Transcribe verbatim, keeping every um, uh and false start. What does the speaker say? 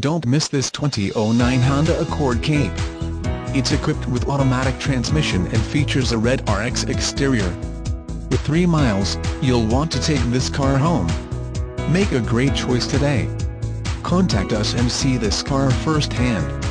Don't miss this twenty oh nine Honda Accord Cape. It's equipped with automatic transmission and features a red R X exterior. With three miles, you'll want to take this car home. Make a great choice today. Contact us and see this car firsthand.